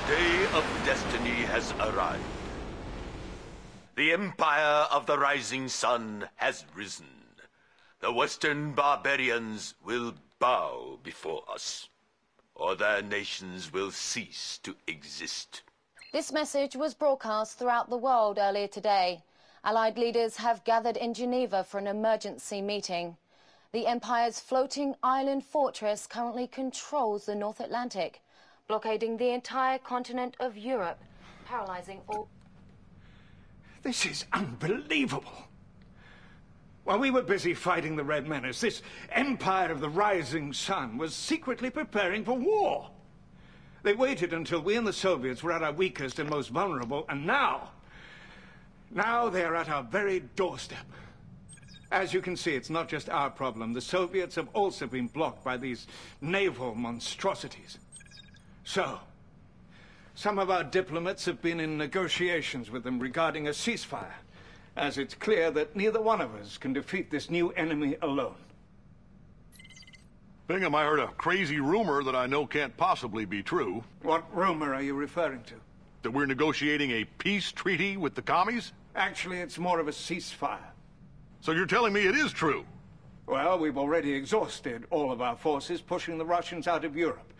Our day of destiny has arrived. The Empire of the Rising Sun has risen. The Western barbarians will bow before us, or their nations will cease to exist. This message was broadcast throughout the world earlier today. Allied leaders have gathered in Geneva for an emergency meeting. The Empire's floating island fortress currently controls the North Atlantic, blockading the entire continent of Europe, paralyzing all... This is unbelievable. While we were busy fighting the Red Menace, this Empire of the Rising Sun was secretly preparing for war. They waited until we and the Soviets were at our weakest and most vulnerable, and now they are at our very doorstep. As you can see, it's not just our problem. The Soviets have also been blocked by these naval monstrosities. So, some of our diplomats have been in negotiations with them regarding a ceasefire, as it's clear that neither one of us can defeat this new enemy alone. Bingham, I heard a crazy rumor that I know can't possibly be true. What rumor are you referring to? That we're negotiating a peace treaty with the commies? Actually, it's more of a ceasefire. So you're telling me it is true? Well, we've already exhausted all of our forces pushing the Russians out of Europe.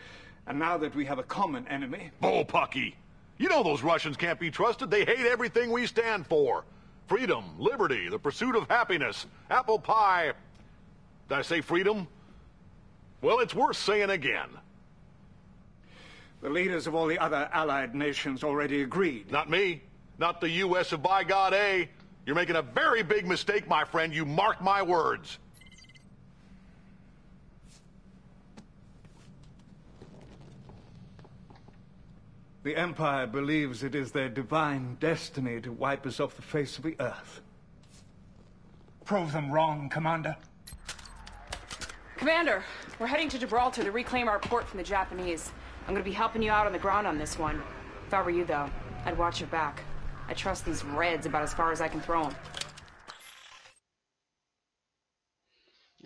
And now that we have a common enemy... Bullpucky! You know those Russians can't be trusted. They hate everything we stand for. Freedom, liberty, the pursuit of happiness, apple pie... Did I say freedom? Well, it's worth saying again. The leaders of all the other Allied nations already agreed. Not me. Not the U.S. of by God, eh? You're making a very big mistake, my friend. You mark my words. The Empire believes it is their divine destiny to wipe us off the face of the Earth. Prove them wrong, Commander. Commander, we're heading to Gibraltar to reclaim our port from the Japanese. I'm gonna be helping you out on the ground on this one. If I were you, though, I'd watch your back. I trust these Reds about as far as I can throw them.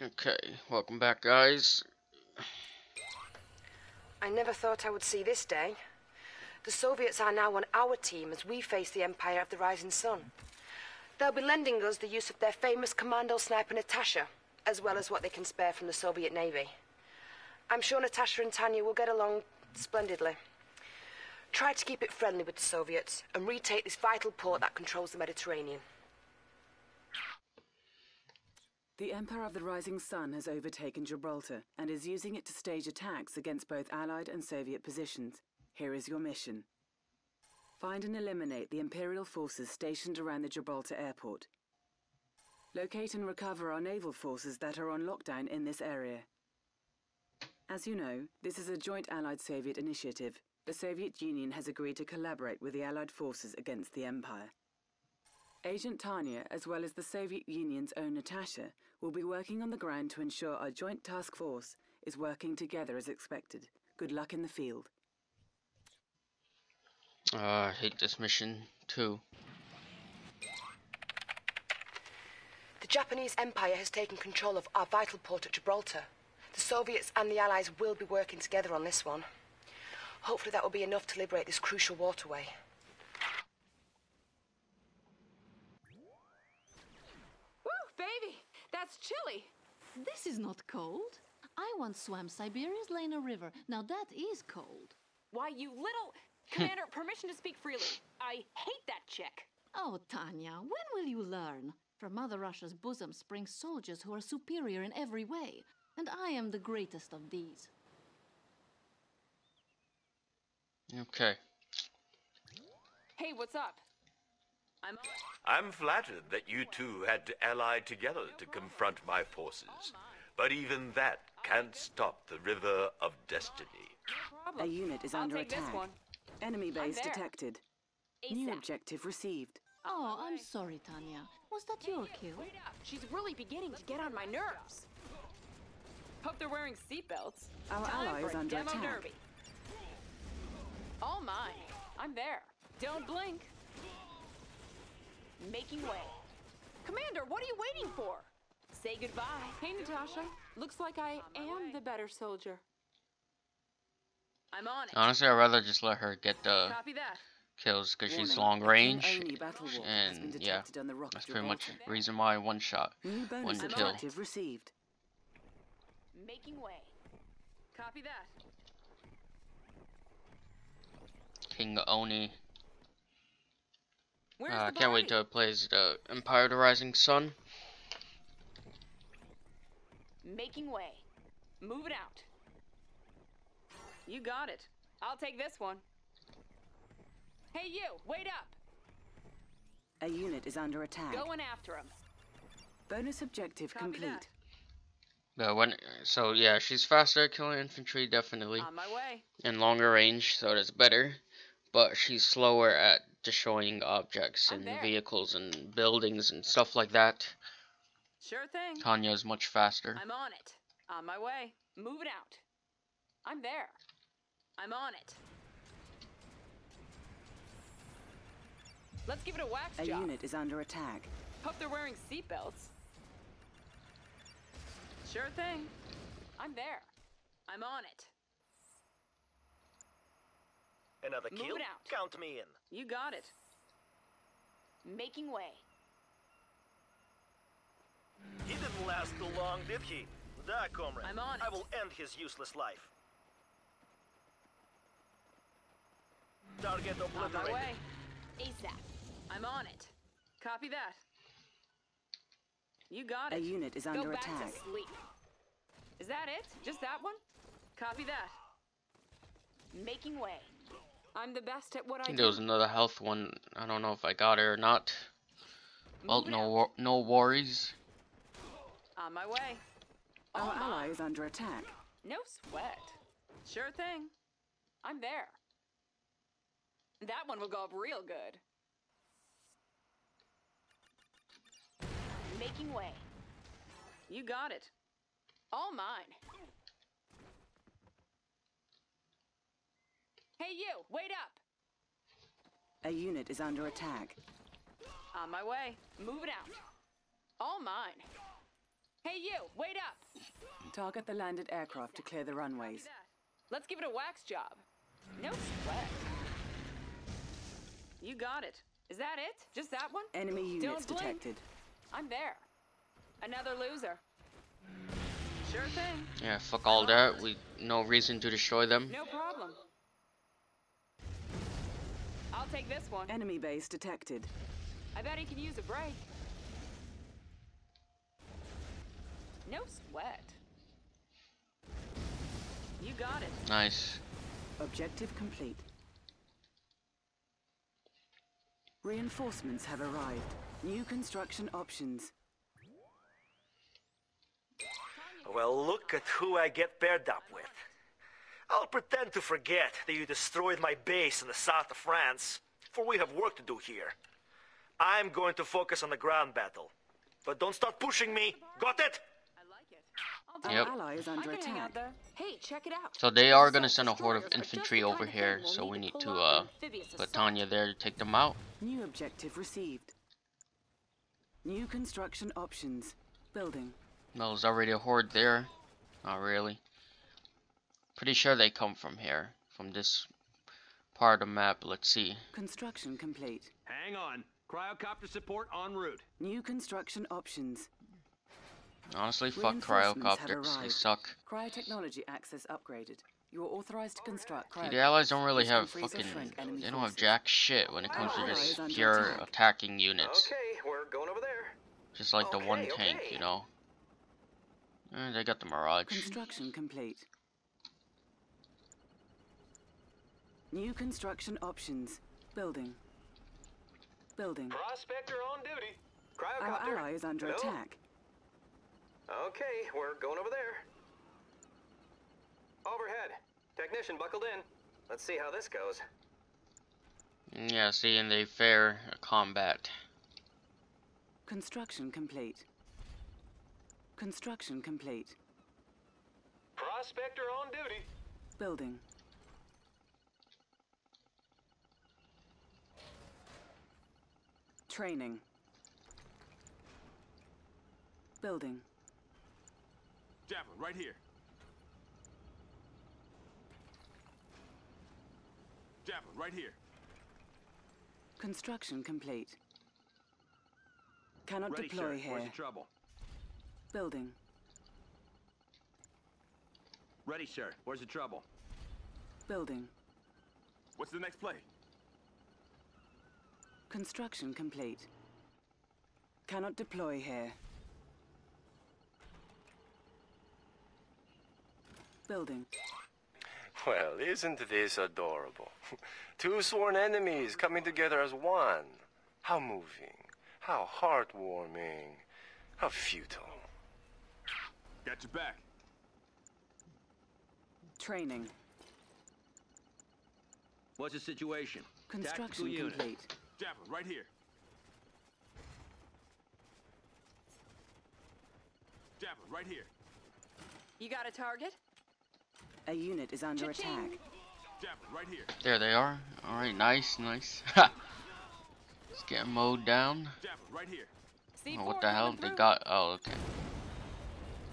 Okay, welcome back, guys. I never thought I would see this day. The Soviets are now on our team as we face the Empire of the Rising Sun. They'll be lending us the use of their famous commando sniper Natasha, as well as what they can spare from the Soviet Navy. I'm sure Natasha and Tanya will get along splendidly. Try to keep it friendly with the Soviets and retake this vital port that controls the Mediterranean. The Empire of the Rising Sun has overtaken Gibraltar and is using it to stage attacks against both Allied and Soviet positions. Here is your mission. Find and eliminate the Imperial forces stationed around the Gibraltar airport. Locate and recover our naval forces that are on lockdown in this area. As you know, this is a joint Allied-Soviet initiative. The Soviet Union has agreed to collaborate with the Allied forces against the Empire. Agent Tanya, as well as the Soviet Union's own Natasha, will be working on the ground to ensure our joint task force is working together as expected. Good luck in the field. I hate this mission, too. The Japanese Empire has taken control of our vital port at Gibraltar. The Soviets and the Allies will be working together on this one. Hopefully that will be enough to liberate this crucial waterway. Woo, baby! That's chilly! This is not cold. I once swam Siberia's Lena River. Now that is cold. Why, you little... Commander, permission to speak freely. I hate that chick. Oh, Tanya, when will you learn? From Mother Russia's bosom spring soldiers who are superior in every way, and I am the greatest of these. Okay. Hey, what's up? I'm flattered that you two had to ally together to confront my forces, but even that can't stop the river of destiny. A unit is under attack. Enemy base detected. New objective received. Oh, I'm sorry, Tanya. Was that your kill? She's really beginning to get on my nerves. Hope they're wearing seatbelts. Our ally is under attack. Oh my, I'm there. Don't blink. Making way. Commander, what are you waiting for? Say goodbye. Hey, Natasha. Looks like I am the better soldier. I'm on it. Honestly, I'd rather just let her get the kills because she's long range, and yeah, that's pretty much the reason why one kill. Received. Making way. Copy that. King Oni. I can't wait till it plays the Empire of the Rising Sun. Making way. Move it out. You got it. I'll take this one. Hey you, wait up. A unit is under attack. Going after him. Bonus objective complete. So yeah, she's faster at killing infantry, definitely. On my way. And longer range, so that's better. But she's slower at destroying objects and vehicles and buildings and stuff like that. Sure thing. Tanya's much faster. I'm on it. On my way. Move it out. I'm there. I'm on it. Let's give it a whack job. A unit is under attack. Hope they're wearing seatbelts. Sure thing. I'm there. I'm on it. Another kill? Move it out. Count me in. You got it. Making way. He didn't last too long, did he? Da, comrade. I'm on it. I will end his useless life. Target obliterated. On my way. ASAP. I'm on it. Copy that. You got it. A unit is under attack. Go back to sleep. Is that it? Just that one? Copy that. Making way. I'm the best at what I do. There was another health one. I don't know if I got it or not. Well, no worries. On my way. Our ally is under attack. No sweat. Sure thing. I'm there. That one will go up real good. Making way. You got it. All mine. Hey you, wait up. A unit is under attack. On my way. Move it out. All mine. Hey you, wait up. Target the landed aircraft to clear the runways. Let's give it a wax job. No sweat. You got it. Is that it? Just that one? Enemy units detected. I'm there. Another loser. Sure thing. Yeah, fuck all that. We no reason to destroy them. No problem. I'll take this one. Enemy base detected. I bet he can use a break. No sweat. You got it. Nice. Objective complete. Reinforcements have arrived. New construction options. Well, look at who I get paired up with. I'll pretend to forget that you destroyed my base in the south of France, for we have work to do here. I'm going to focus on the ground battle. But don't start pushing me. Got it? Yep. Hey, check it out. So they are going to send a horde of infantry over here, so we need to put Tanya there to take them out. New objective received. New construction options. Building. No, there's already a horde there. Not really. Pretty sure they come from here, from this part of the map. Let's see. Construction complete. Hang on. Cryo-copter support en route. New construction options. Honestly, fuck cryocopters. They suck. Cryotechnology access upgraded. You are authorized to construct. See, the allies don't really have fucking. They don't have jack shit when it comes to just pure attacking units. Okay, we're going over there. Just like the one tank, you know. And they got the Mirage. Construction complete. New construction options. Building. Building. Prospector on duty. Cryocopter. Our ally is under attack. Okay, we're going over there. Overhead. Technician buckled in. Let's see how this goes. Yeah, see, and they fair combat. Construction complete. Construction complete. Prospector on duty. Building. Training. Building. Javelin, right here. Javelin, right here. Construction complete. Cannot ready, deploy sir. Here. Where's the trouble? Building. Ready, sir. Where's the trouble? Building. What's the next play? Construction complete. Cannot deploy here. Building. Well, isn't this adorable? Two sworn enemies coming together as one. How moving. How heartwarming. How futile. Got your back. Training. What's the situation? Construction complete. Javelin, right here. Javelin, right here. You got a target? A unit is under attack. Javelin, right here. There they are. All right, nice, nice. Ha! Let's get mowed down. Javelin, right here. Oh, what the hell? They got. Oh, okay.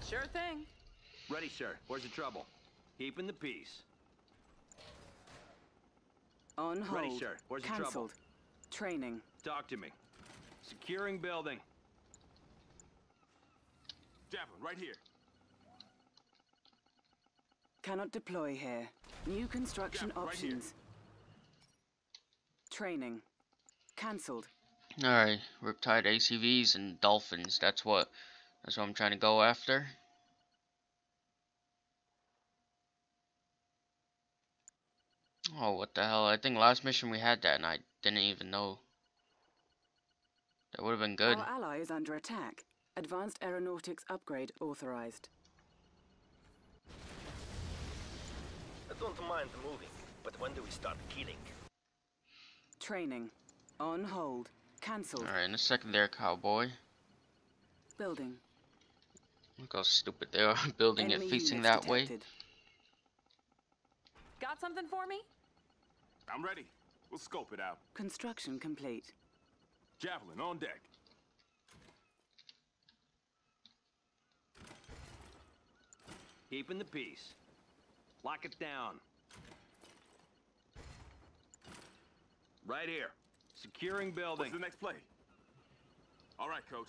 Sure thing. Ready, sir. Where's the trouble? Keeping the peace. On hold. Ready, sir. Where's the trouble? Training. Talk to me. Securing building. Javelin, right here. Cannot deploy here. New construction options. Training. Cancelled. Alright, Riptide ACVs and dolphins. That's what I'm trying to go after. Oh, what the hell? I think last mission we had that and I didn't even know. That would have been good. Our ally is under attack. Advanced aeronautics upgrade authorized. I don't mind moving, but when do we start killing? Training. On hold. Cancelled. Alright, in a second there, cowboy. Building. Look how stupid they are. Building it facing that way. Got something for me? I'm ready. We'll scope it out. Construction complete. Javelin on deck. Keeping the peace. Lock it down. Right here. Securing building. What's the next play? All right, coach.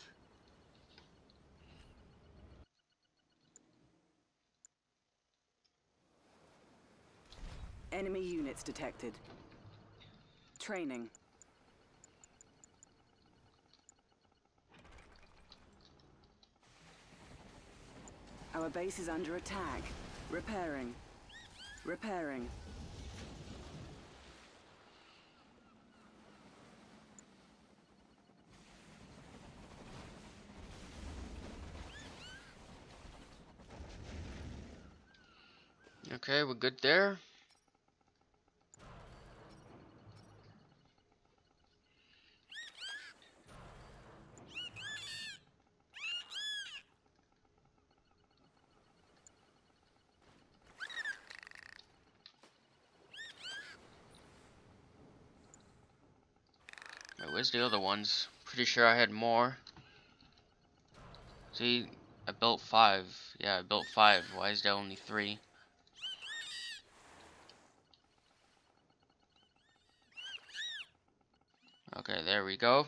Enemy units detected. Training. Our base is under attack. Repairing. Repairing. Okay, we're good there. Where's the other ones? Pretty sure I had more. See, I built 5. Yeah, I built 5. Why is there only 3? Okay, there we go.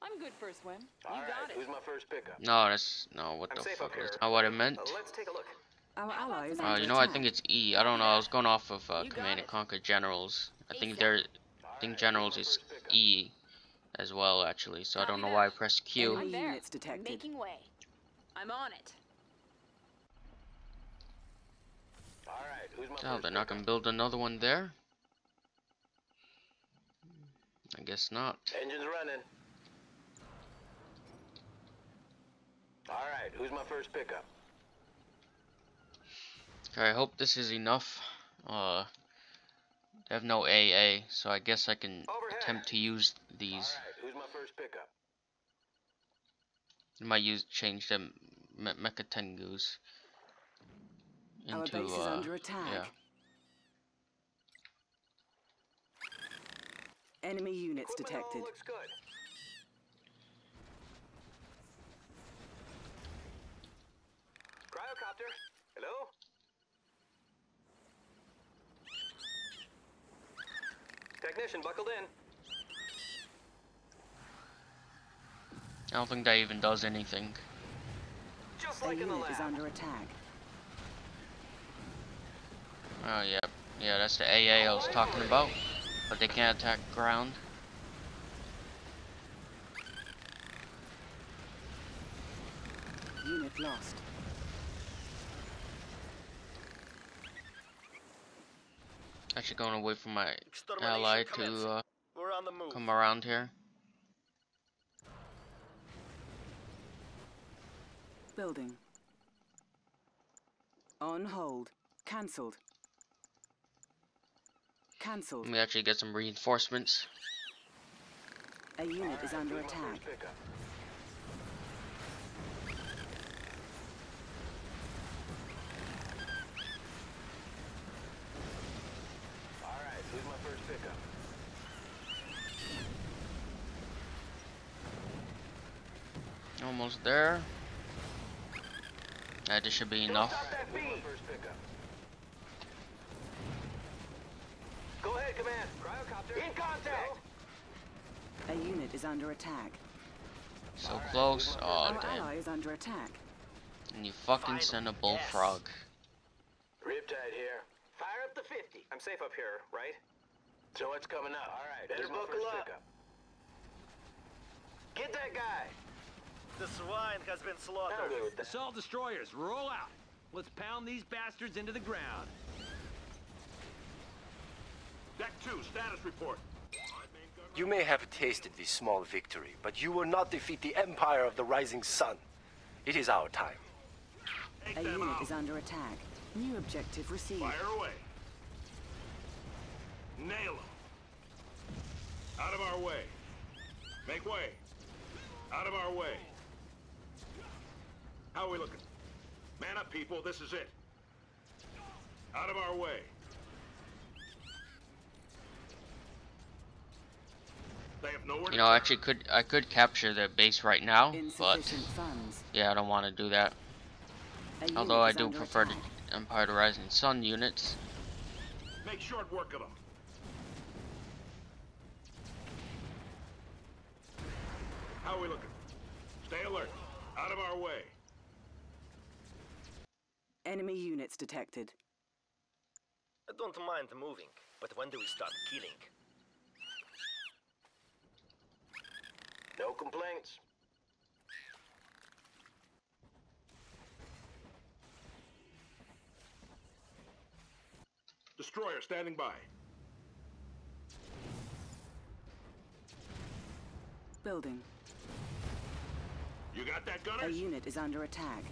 I'm good for a swim. You got it. Who's my first pickup? No, that's no. What the fuck? That's not what I meant. Let's take a look. Our allies. You know, I think it's E. I don't know. I was going off of Command and Conquer Generals. I think Generals is E. As well, actually, so I don't know why I pressed Q. I'm there. It's detected. Making way. I'm on it. All right, who's my they're not gonna build another one there. I guess not. Engines running. All right, who's my first pickup? Okay, I hope this is enough. I have no AA, so I guess I can attempt to use these. Alright, who's my first pickup? I might change them Mecha Tengus into, our base is under attack. Yeah. Enemy units detected. Looks good. Cryo-copter, hello? Technician buckled in. I don't think that even does anything. Just like in the lab. Is under attack. Oh yeah, yeah, that's the AA I was talking about. But they can't attack ground. Unit lost. Actually going away from my ally to come around here. Building. On hold. Cancelled. Cancelled. Let me actually get some reinforcements. A unit is under attack. Almost there. That just should be enough. Go ahead, command. Cryo-copter in contact. A unit is under attack. So close. Oh damn. Our ally is under attack. And you fucking send a bullfrog. Riptide here. Fire up the 50. I'm safe up here, right? So what's coming up? All right. Better buckle up. Get that guy. The swine has been slaughtered. Assault destroyers, roll out. Let's pound these bastards into the ground. Deck 2, status report. You may have tasted this small victory, but you will not defeat the Empire of the Rising Sun. It is our time. A unit is under attack. New objective received. Fire away. Nail them. Out of our way. Make way. Out of our way. How are we looking? Man up, people. This is it. Out of our way. They have nowhere. You know, actually, I could capture their base right now, but yeah, I don't want to do that. Although I do prefer the Empire of the Rising Sun units. Make short work of them. How are we looking? Stay alert. Out of our way. Enemy units detected. I don't mind moving, but when do we start killing? No complaints. Destroyer standing by. Building. You got that, gunner? A unit is under attack.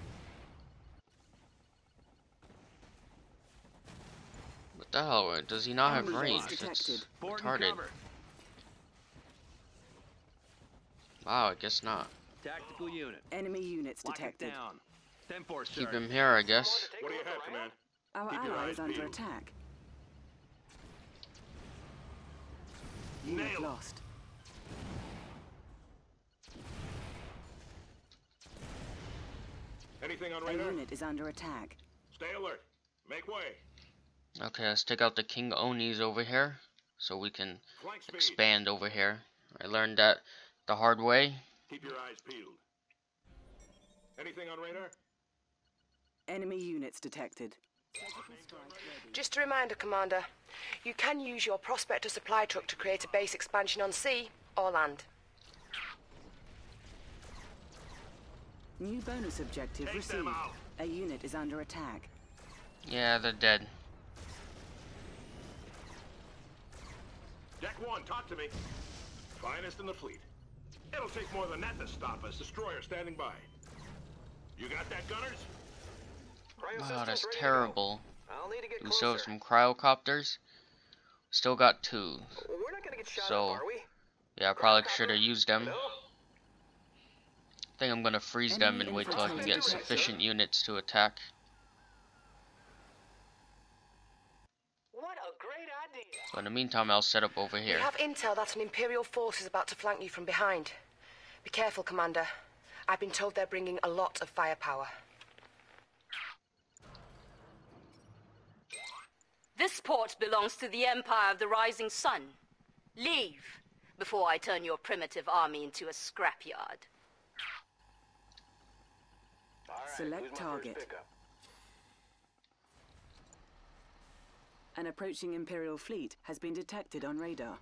What the hell? Does he not have range? It's retarded. Wow, I guess not. Tactical unit. Enemy units detected. Keep him here, I guess. What do you have, command? Our ally is under attack. Unit lost. Anything on radar? A unit is under attack. Stay alert. Make way. Okay, let's take out the King Onis over here, so we can expand over here. I learned that the hard way. Keep your eyes peeled. Anything on radar? Enemy units detected. Just a reminder, Commander. You can use your prospector supply truck to create a base expansion on sea or land. New bonus objective received. A unit is under attack. Yeah, they're dead. Deck 1, talk to me. Finest in the fleet. It'll take more than that to stop us. Destroyer standing by. You got that, gunners? Wow, that's terrible. We still have some cryocopters. Still got 2. We're not gonna get shot up, are we? Yeah, I probably should have used them. No? I think I'm going to freeze them and wait till I can get sufficient units to attack. What a great idea. So in the meantime, I'll set up over here. You have intel that an Imperial force is about to flank you from behind. Be careful, Commander. I've been told they're bringing a lot of firepower. This port belongs to the Empire of the Rising Sun. Leave, before I turn your primitive army into a scrapyard. Right, select target. An approaching Imperial fleet has been detected on radar.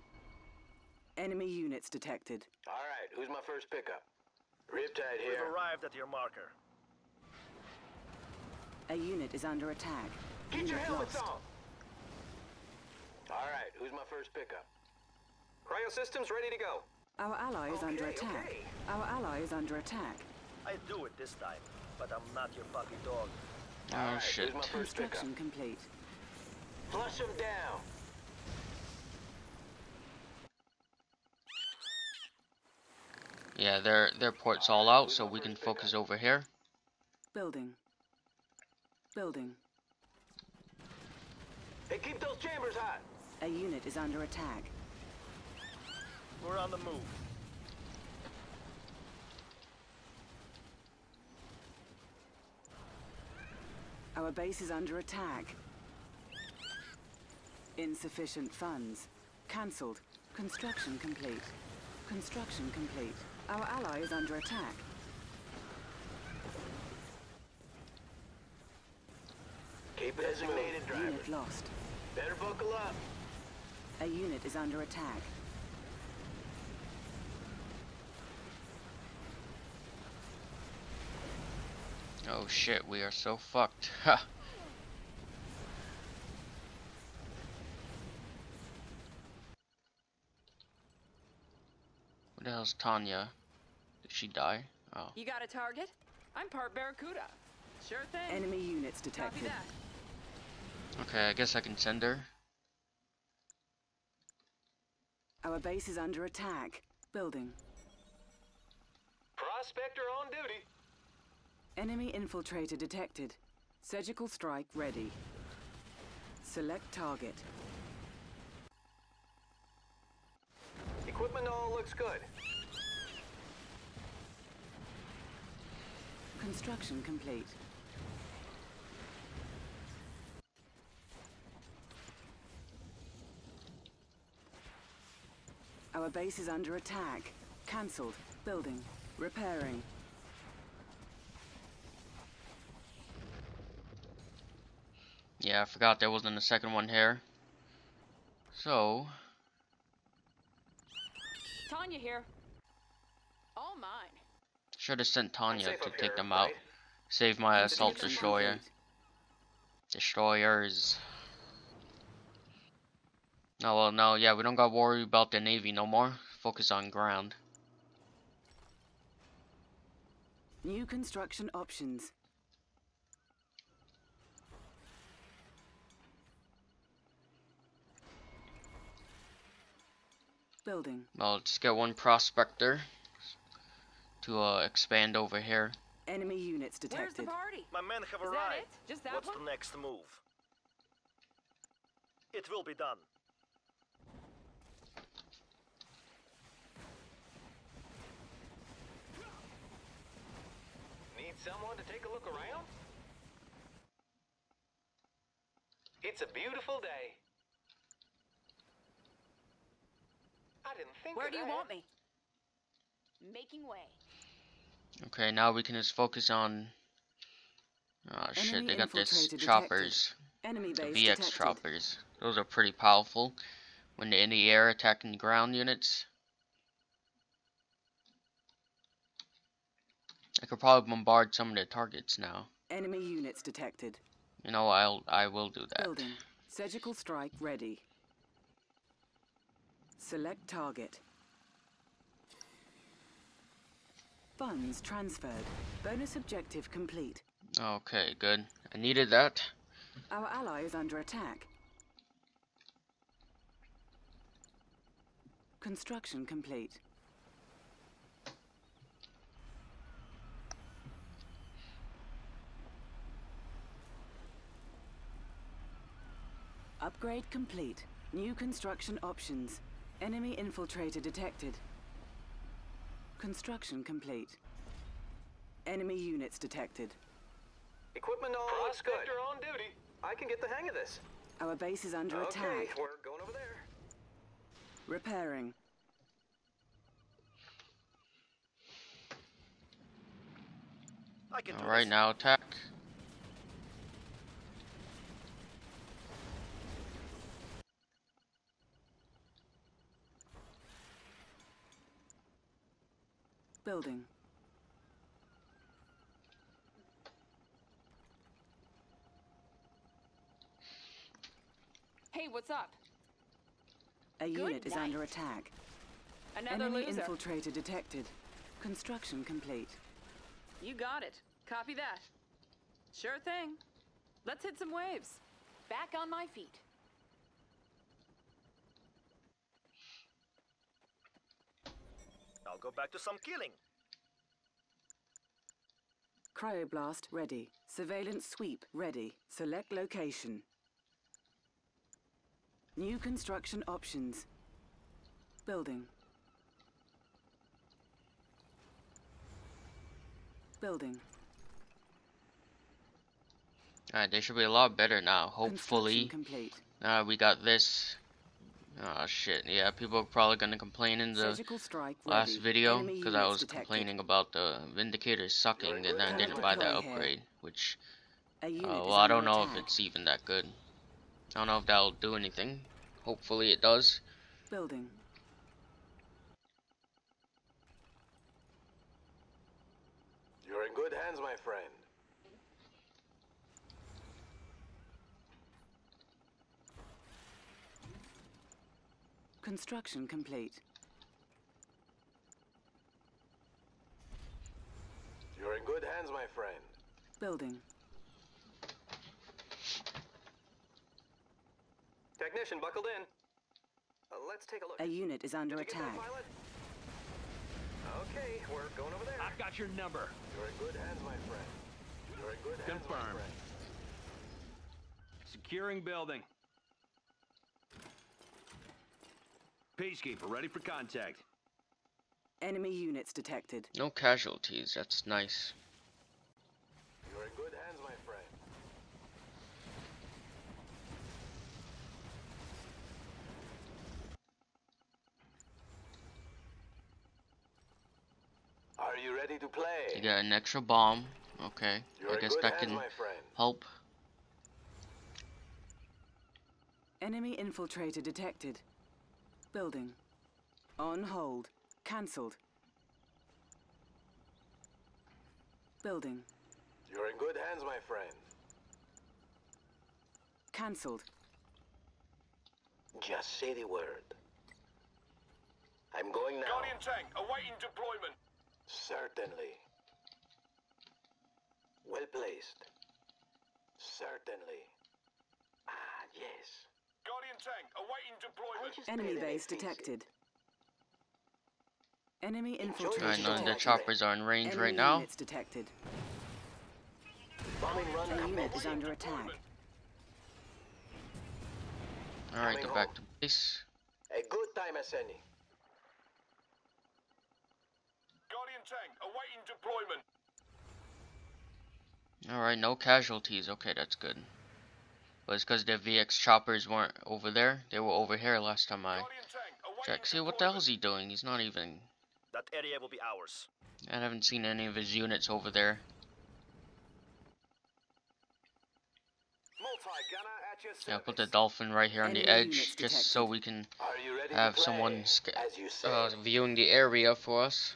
Enemy units detected. All right, who's my first pickup? Riptide here. We've arrived at your marker. A unit is under attack. Get your helmets on! All right, who's my first pickup? Cryo systems ready to go. Our ally is under attack. Our ally is under attack. I do it this time, but I'm not your puppy dog. Oh shit. Here's my first pickup. Construction complete. Flush them down. Yeah, their port's all out, so we can focus over here. Building. Building. Hey, keep those chambers hot. A unit is under attack. We're on the move. Our base is under attack. Insufficient funds. Cancelled. Construction complete. Construction complete. Our ally is under attack. Keep designated driver. Unit lost. Better buckle up. A unit is under attack. Oh shit, we are so fucked. Ha! What the hell's Tanya? Did she die? Oh. You got a target? I'm part Barracuda. Sure thing. Enemy units detected. Okay, I guess I can send her. Our base is under attack. Building. Prospector on duty. Enemy infiltrator detected. Surgical strike ready. Select target. Equipment all looks good. Construction complete. Our base is under attack. Cancelled. Building. Repairing. Yeah, I forgot there wasn't a second one here. So... Tanya here. All mine. Should have sent Tanya to take them out. Save my assault destroyer. Destroyers. No, well, no, yeah, we don't gotta worry about the Navy no more. Focus on ground. New construction options. Building. Well, just get one prospector to expand over here. Enemy units detected. Where's the party? My men have arrived. Just that What's the next move? It will be done. Need someone to take a look around? It's a beautiful day. I didn't think Where do you want me? Making way. Okay, now we can just focus on... Oh shit, they got these choppers. Enemy base the VX choppers. Those are pretty powerful. When they're in the air attacking ground units. I could probably bombard some of their targets now. Enemy units detected. You know, I will do that. Building. Surgical strike ready. Select target. Funds transferred. Bonus objective complete. Okay, good. I needed that. Our ally is under attack. Construction complete. Upgrade complete. New construction options. Enemy infiltrator detected. Construction complete. Enemy units detected. Equipment all looks good. Prospector on duty. I can get the hang of this. Our base is under attack. Okay, we're going over there. Repairing. I can do this. Now attack. Building. Hey, what's up? A unit is under attack. Enemy infiltrator detected. Construction complete. You got it. Copy that. Sure thing. Let's hit some waves. Back on my feet. I'll go back to some killing. Cryoblast ready. Surveillance sweep ready. Select location. New construction options. Building. Building. Alright, they should be a lot better now, hopefully. Complete. We got this. Oh shit, yeah, people are probably gonna complain in the last video because I was complaining about the Vindicator sucking and I didn't buy that upgrade, which well, I don't know if it's even that good. I don't know if that'll do anything. Hopefully it does. Building. You're in good hands, my friend. Construction complete. You're in good hands, my friend. Building. Technician buckled in. Let's take a look. A unit is under attack. Okay, we're going over there. I've got your number. You're in good hands, my friend. You're in good hands. Confirmed. Securing building. Peacekeeper ready for contact. Enemy units detected. No casualties, that's nice. You're in good hands, my friend. Are you ready to play? You got an extra bomb. Okay. I guess that can help. Enemy infiltrator detected. Building. On hold. Cancelled. Building. You're in good hands, my friend. Cancelled. Just say the word. I'm going now. Guardian tank, awaiting deployment. Certainly. Well placed. Certainly. Ah, yes. Guardian tank, awaiting deployment. Enemy base detected. Enemy infiltration. I know the choppers are in range right now. It's detected. Bombing run unit is under attack. Alright, go back to base. A good time as any. Guardian tank, awaiting deployment. Alright, no casualties. Okay, that's good. But it's because the VX choppers weren't over there. They were over here last time I checked. See, what the hell is he doing? He's not even... That area will be ours. I haven't seen any of his units over there. Yeah, put the dolphin right here on the edge just so we can have someone viewing the area for us.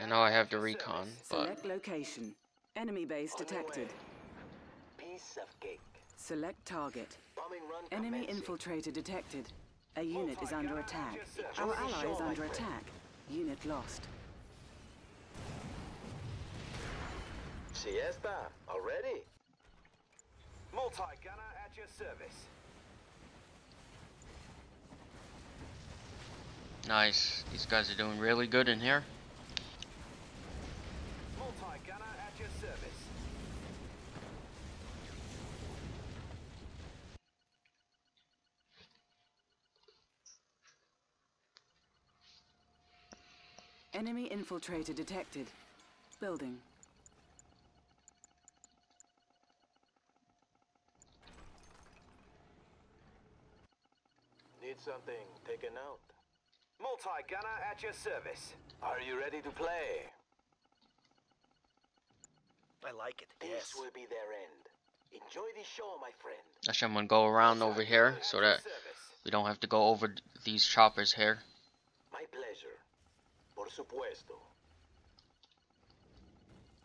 I know I have the recon, but... Select location. Enemy base detected. Select target. Enemy infiltrator detected. A unit is under attack. Our ally is under attack. Unit lost. Siesta already. Multi-gunner at your service. Nice. These guys are doing really good in here. Multi-gunner at your service. Enemy infiltrator detected. Building. something taken out. Multi-gunner at your service. Are you ready to play? I like it. This will be their end. Enjoy the show, my friend. Actually, I'm gonna go around over here so that we don't have to go over these choppers here. My pleasure. Por supuesto.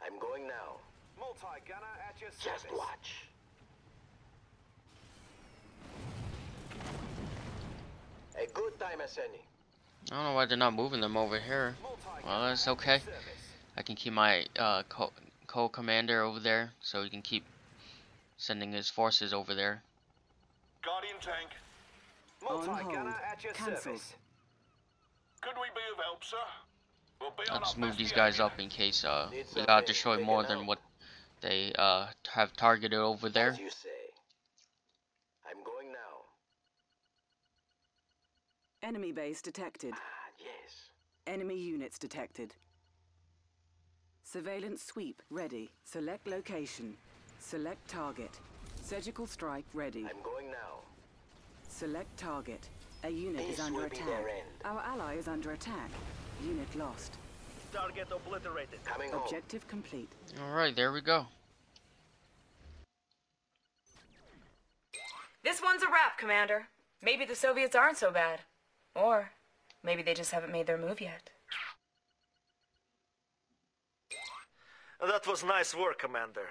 I'm going now. Multi-gunner at your service. Just watch. A good time as any. I don't know why they're not moving them over here. Well, that's okay. I can keep my co-commander over there, so he can keep sending his forces over there. Guardian tank. Multi-gunner at your service. Could we be of help, sir? We'll be I'll just move these guys up in case we gotta destroy more than what they have targeted over there. As you say. I'm going now. Enemy base detected. Yes. Enemy units detected. Surveillance sweep ready. Select location. Select target. Surgical strike ready. I'm going now. Select target. A unit is under attack. Our ally is under attack. Unit lost. Target obliterated. Coming Objective home. Complete. All right, there we go. This one's a wrap, Commander. Maybe the Soviets aren't so bad. Or maybe they just haven't made their move yet. That was nice work, Commander.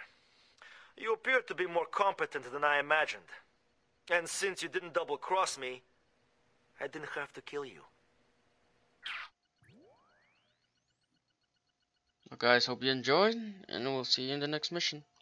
You appear to be more competent than I imagined. And since you didn't double-cross me, I didn't have to kill you. Well, guys, hope you enjoyed, and we'll see you in the next mission.